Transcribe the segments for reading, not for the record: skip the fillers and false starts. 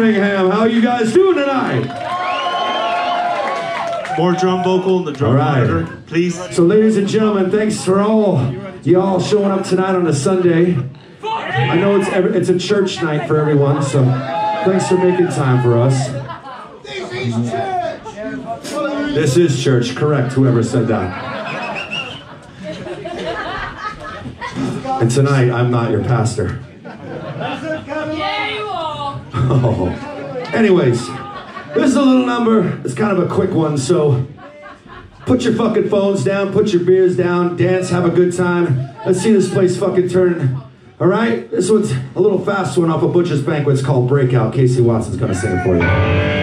Birmingham. How are you guys doing tonight? More drum vocal in the drum monitor, right, please. So ladies and gentlemen, thanks for all y'all showing up tonight on a Sunday. I know it's a church night for everyone, so thanks for making time for us. This is church! This is church, correct, whoever said that. And tonight, I'm not your pastor. Yeah, you are! Oh. Anyways, this is a little number. It's kind of a quick one, so put your fucking phones down, put your beers down, dance, have a good time. Let's see this place fucking turn. All right, this one's a little fast one off of Butcher's Banquet. It's called Breakout. Casey Watson's gonna sing it for you. Yeah.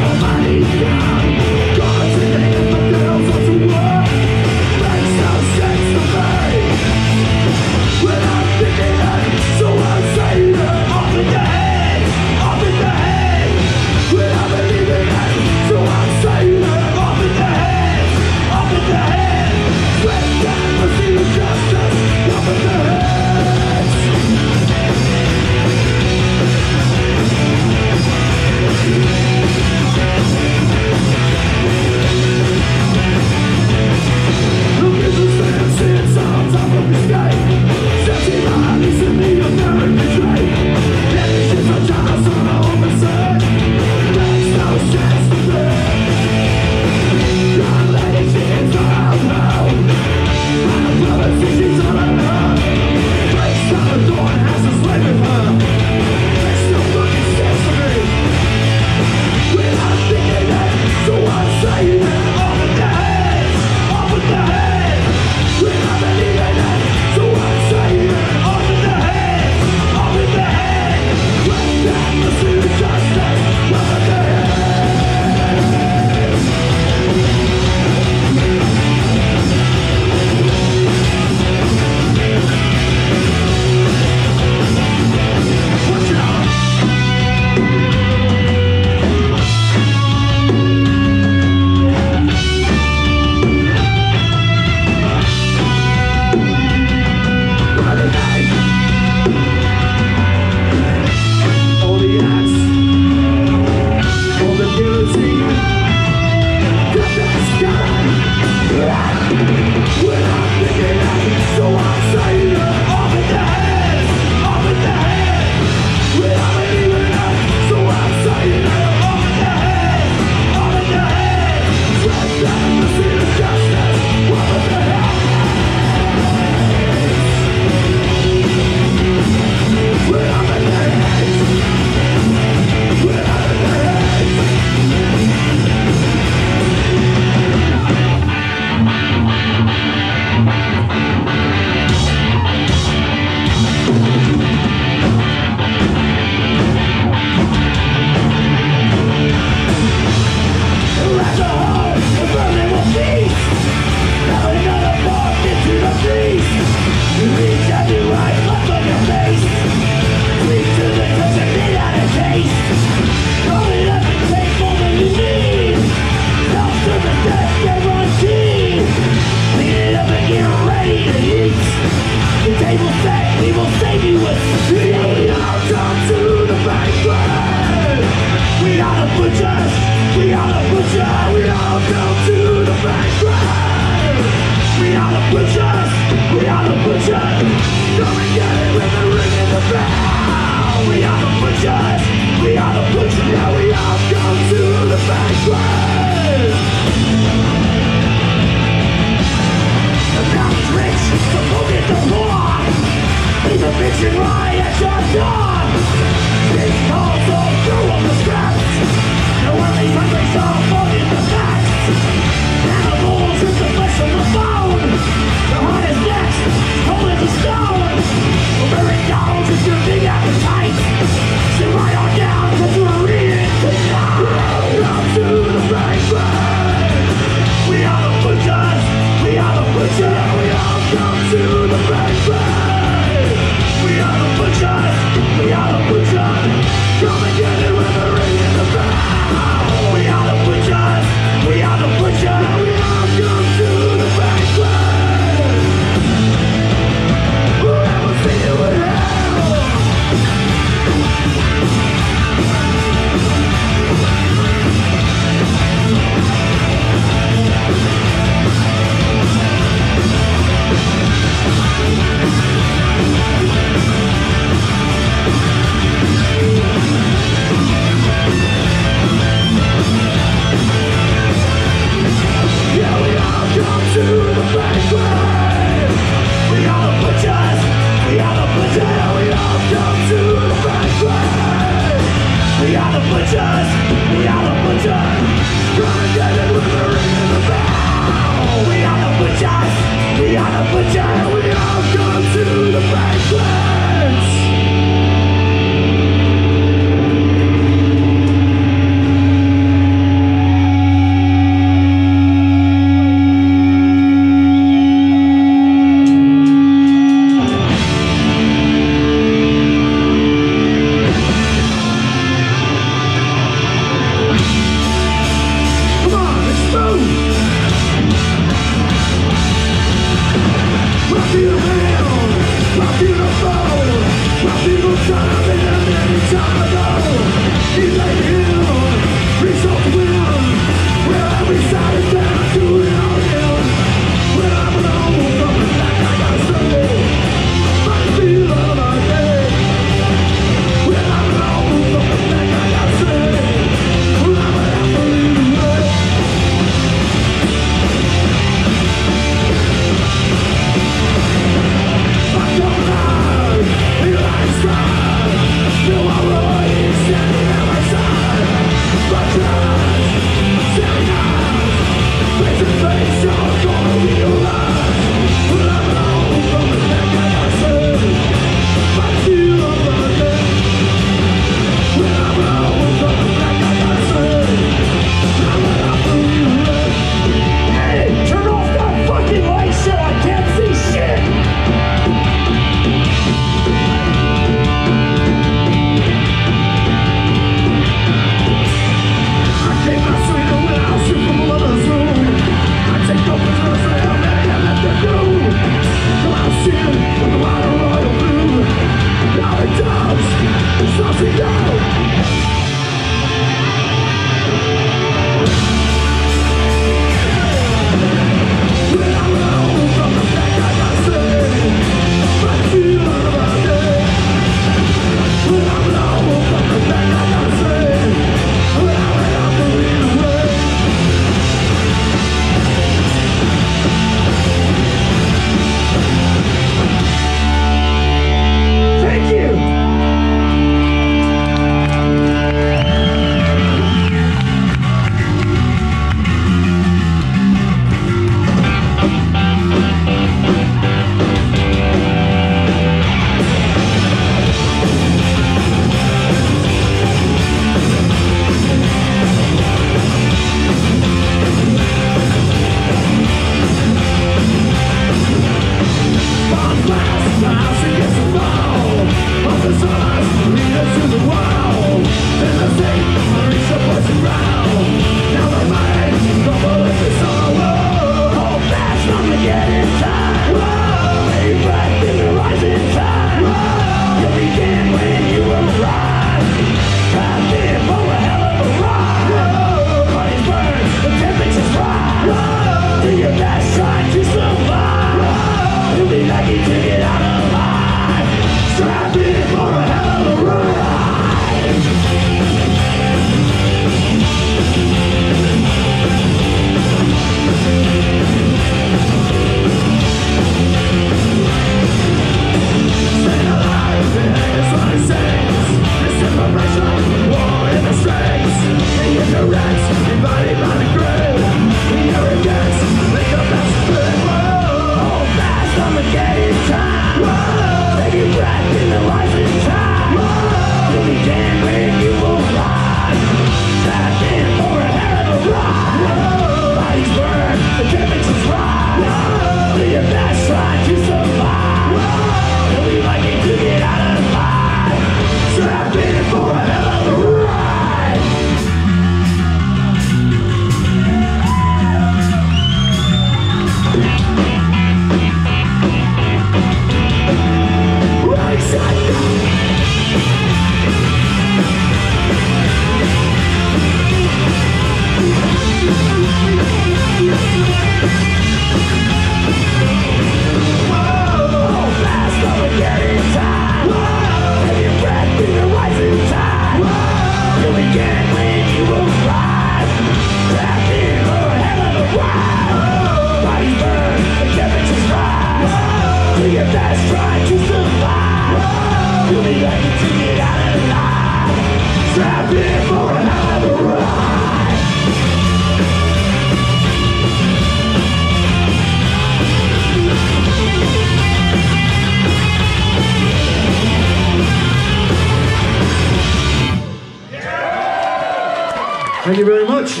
Thank you very much.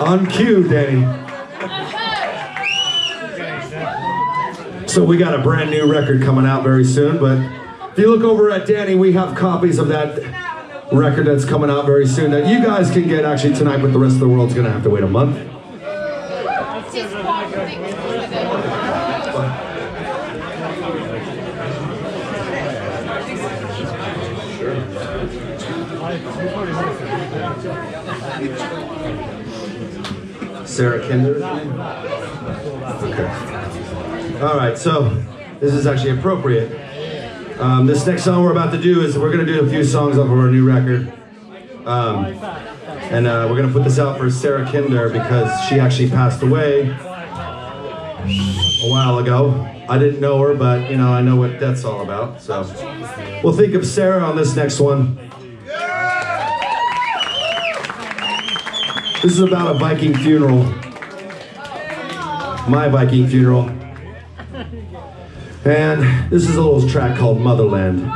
On cue, Danny. So we got a brand new record coming out very soon, but if you look over at Danny, we have copies of that record that's coming out very soon that you guys can get actually tonight, but the rest of the world's gonna have to wait a month. Sarah Kinder? Okay. All right, so this is actually appropriate. This next song we're about to do is we're going to do a few songs off of our new record. And we're going to put this out for Sarah Kinder because she actually passed away a while ago. I didn't know her, but, you know, I know what that's all about. So we'll think of Sarah on this next one. This is about a Viking funeral. My Viking funeral. And this is a little track called Motherland.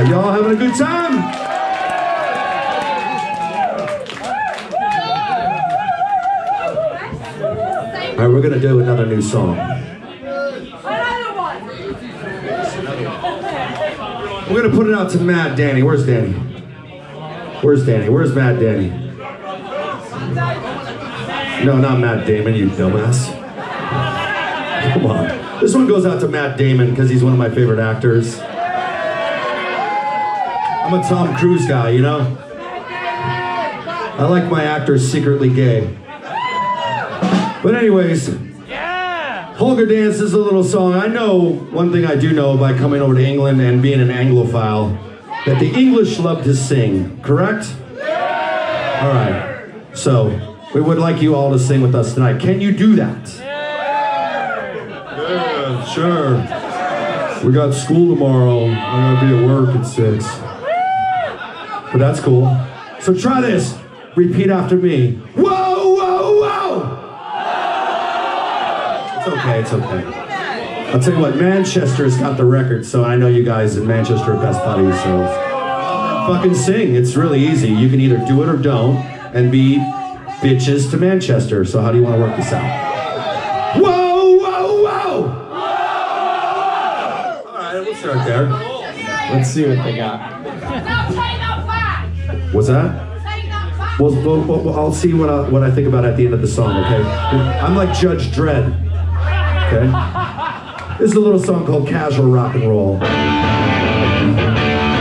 Reba. Y'all having a good time? All right, we're going to do another new song. Another one. We're going to put it out to Mad Danny. Where's Danny? Where's Danny? Where's Mad Danny? No, not Matt Damon, you dumbass. Come on. This one goes out to Matt Damon because he's one of my favorite actors. I'm a Tom Cruise guy, you know? I like my actors secretly gay. But anyways, Holger Dance is a little song. I know, one thing I do know by coming over to England and being an Anglophile, that the English love to sing, correct? All right, so we would like you all to sing with us tonight. Can you do that? Yeah, sure. We got school tomorrow. I'm gonna be at work at 6. But that's cool. So try this. Repeat after me. Whoa, whoa, whoa! It's okay, it's okay. I'll tell you what, Manchester's got the record, so I know you guys in Manchester are best buddies, so fucking sing. It's really easy. You can either do it or don't, and be bitches to Manchester. So how do you want to work this out? Whoa, whoa, whoa! Whoa! All right, we'll start there. Let's see what they got. No, take that back! What's that? Take that back! Well, I'll see what I think about at the end of the song, okay? I'm like Judge Dredd, okay? This is a little song called Casual Rock and Roll. Casual rock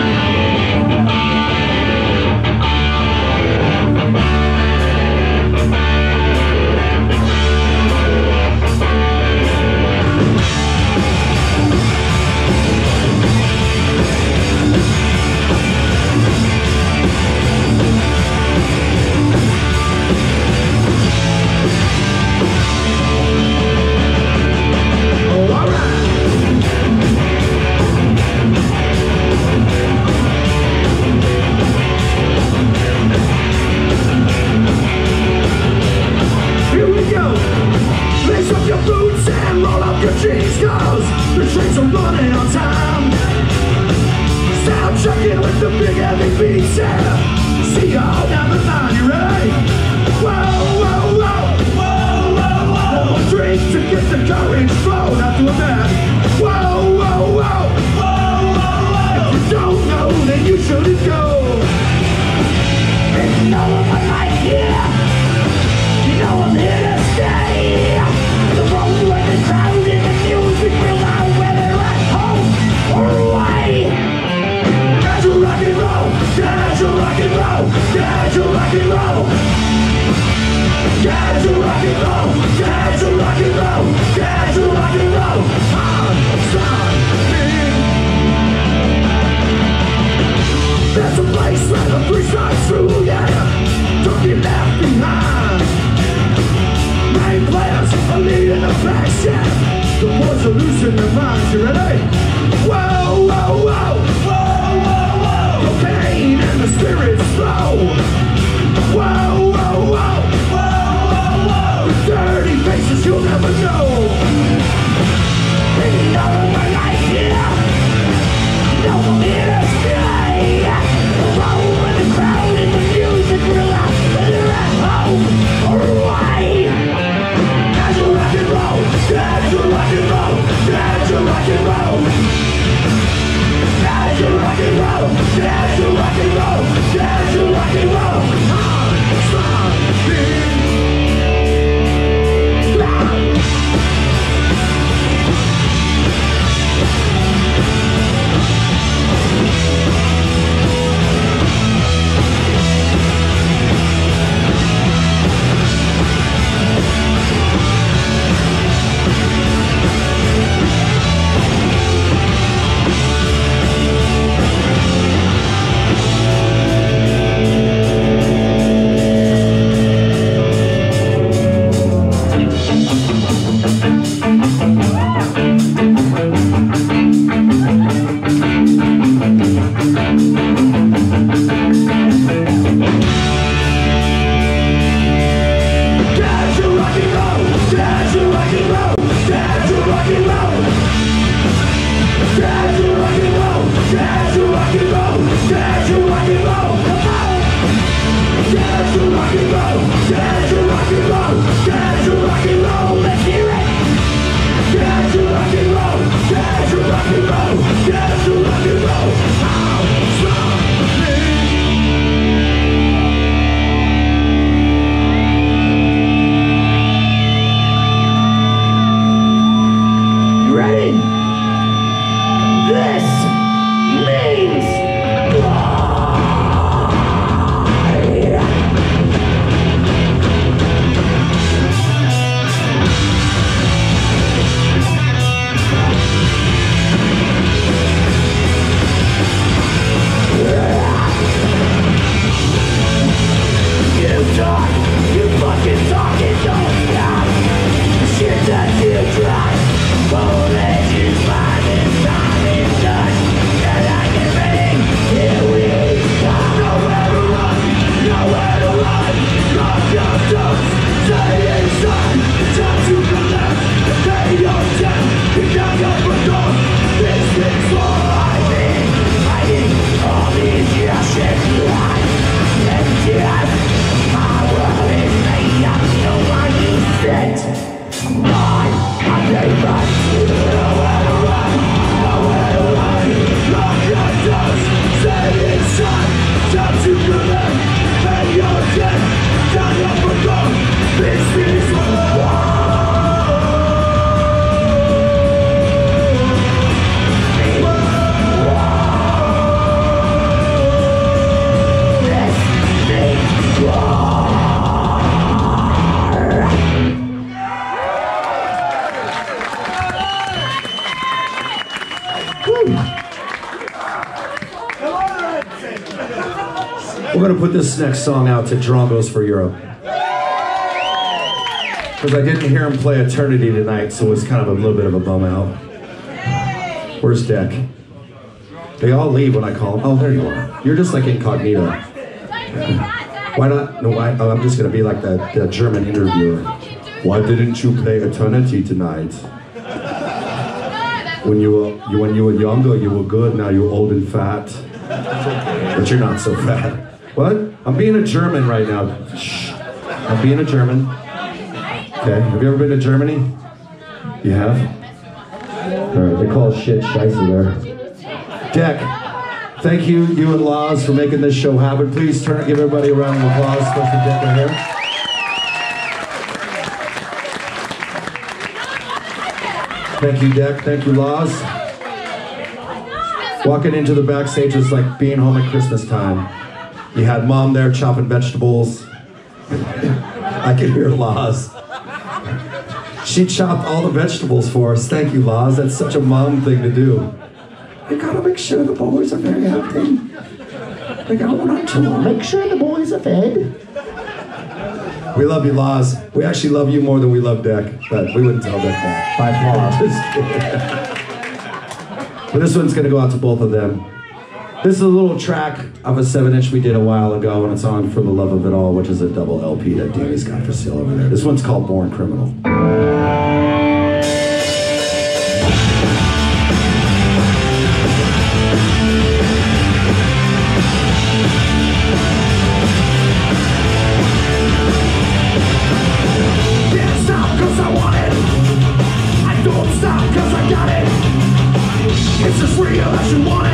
and roll, This next song out to Drongos for Europe, because I didn't hear him play Eternity tonight, so it was kind of a little bit of a bum out. Where's Deck? They all leave when I call them. Oh, there you are. You're just like incognito. Why not? No, why? Oh, I'm just gonna be like that German interviewer. Why didn't you play Eternity tonight? When you were younger, you were good. Now you're old and fat, but you're not so fat. What? I'm being a German right now. Shh. I'm being a German. Okay. Have you ever been to Germany? You have? Alright, they call shit Scheiße there. Deck, thank you, you and Laz, for making this show happen. Please turn and give everybody a round of applause, especially Deck right here. Thank you, Deck. Thank you, Laz. Walking into the backstage is like being home at Christmas time. You had Mom there chopping vegetables. I could hear Laz. She chopped all the vegetables for us. Thank you, Laz. That's such a mom thing to do. You gotta make sure the boys are very happy. They gotta want to make sure the boys are fed. We love you, Laz. We actually love you more than we love Deck, but we wouldn't tell Deck that. By far. But this one's gonna go out to both of them. This is a little track of a 7-inch we did a while ago, and it's on For the Love of It All, which is a double LP that Danny's got for sale over there. This one's called Born Criminal. Didn't stop cause I want it. I don't stop cause I got it. It's as real as you want it.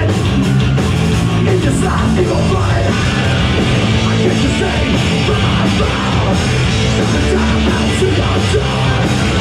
It's just life, evil blood. I get to say, from my mouth, it's the time out to your door.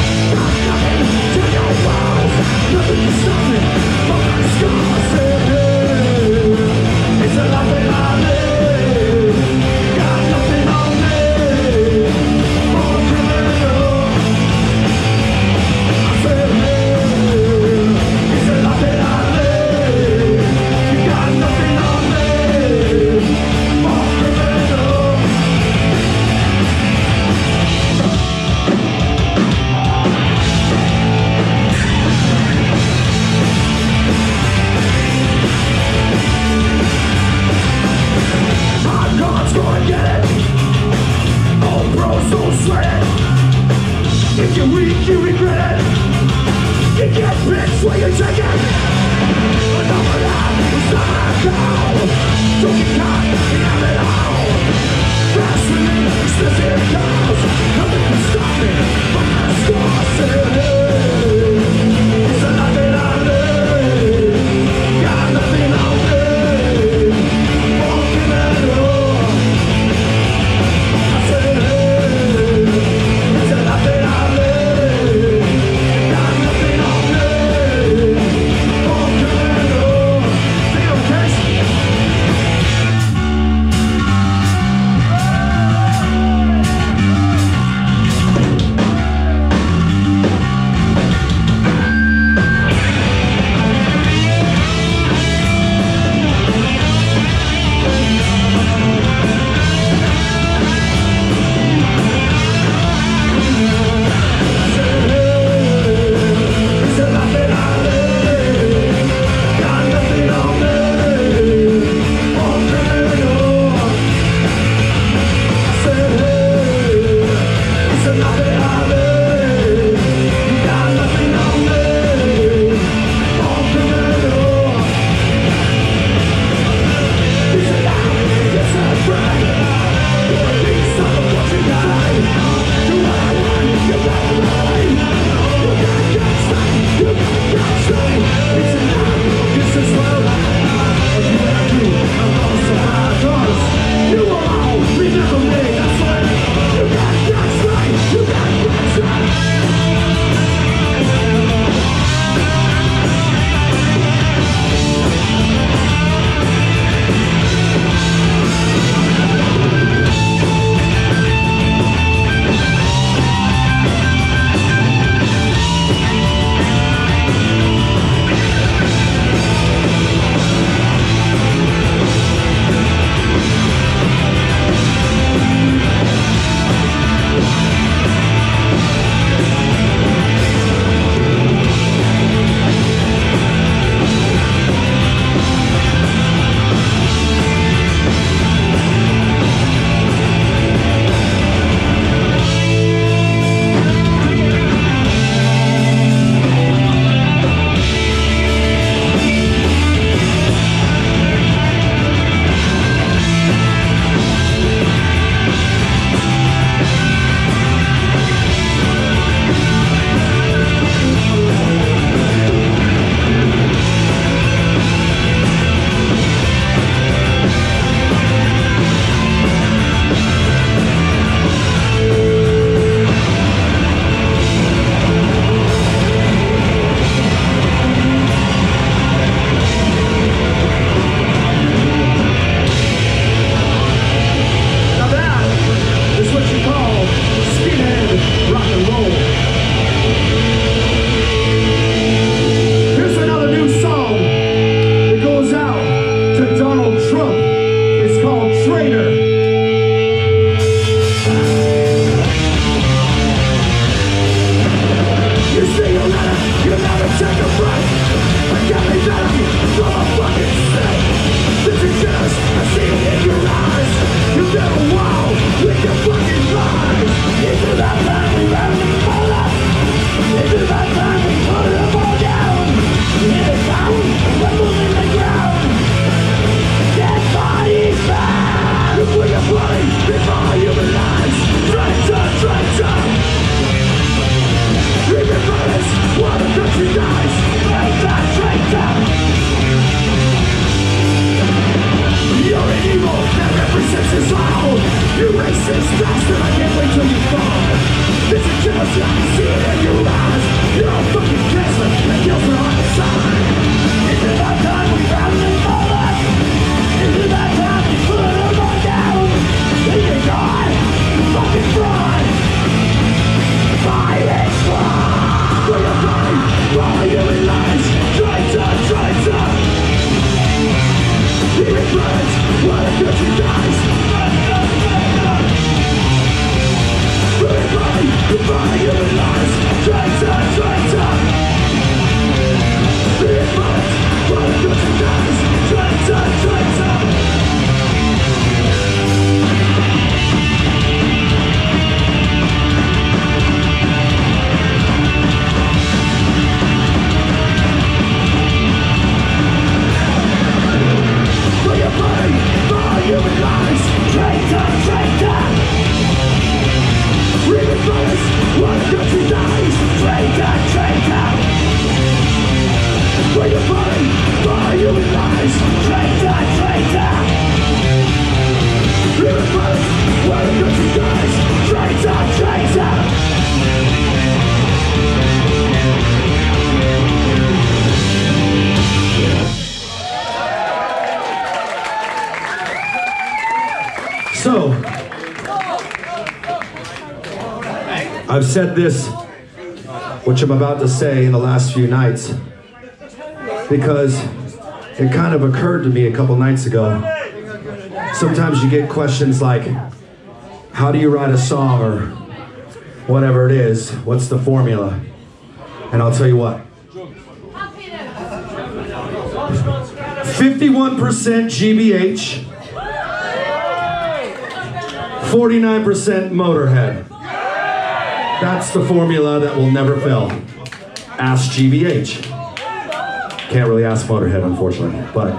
So, I've said this, which I'm about to say, in the last few nights, because it kind of occurred to me a couple nights ago. Sometimes you get questions like, how do you write a song, or whatever it is, what's the formula? And I'll tell you what. 51% GBH, 49% Motorhead. That's the formula that will never fail. Ask GBH. Can't really ask Motorhead, unfortunately, but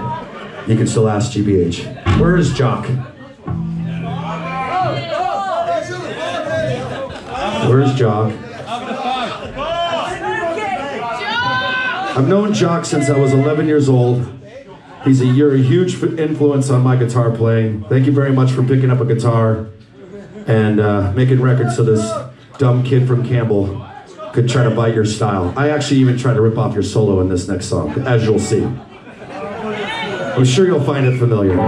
you can still ask GBH. Where is Jock? Where's Jock? I've known Jock since I was 11 years old. He's a huge influence on my guitar playing. Thank you very much for picking up a guitar and making records so this dumb kid from Campbell could try to bite your style. I actually even tried to rip off your solo in this next song, as you'll see. I'm sure you'll find it familiar.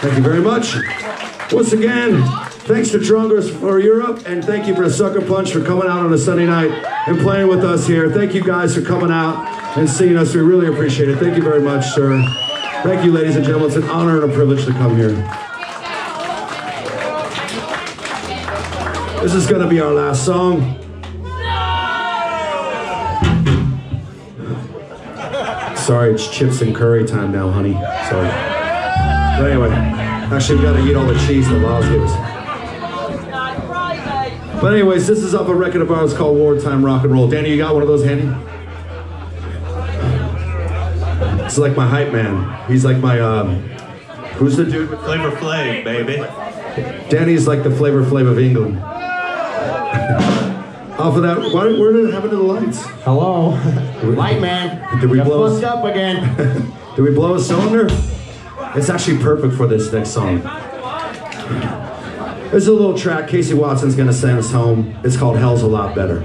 Thank you very much. Once again, thanks to Drongos for Europe, and thank you for Sucker Punch for coming out on a Sunday night and playing with us here. Thank you guys for coming out and seeing us. We really appreciate it. Thank you very much, sir. Thank you, ladies and gentlemen. It's an honor and a privilege to come here. This is going to be our last song. Sorry, it's chips and curry time now, honey. Sorry. But anyway, actually we gotta eat all the cheese that Laws gives. But anyways, this is off a record of ours called Wartime Rock and Roll. Danny, you got one of those handy? It's like my hype man. He's like my Who's the dude with Flavor Flav, baby? Danny's like the Flavor Flav of England. Off of that, where did it happen to the lights? Hello. Light man. Did we blow us up again? Did we blow a cylinder? It's actually perfect for this next song. There's a little track Casey Watson's gonna send us home. It's called Hell's a Lot Better.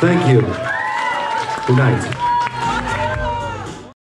Thank you. Good night.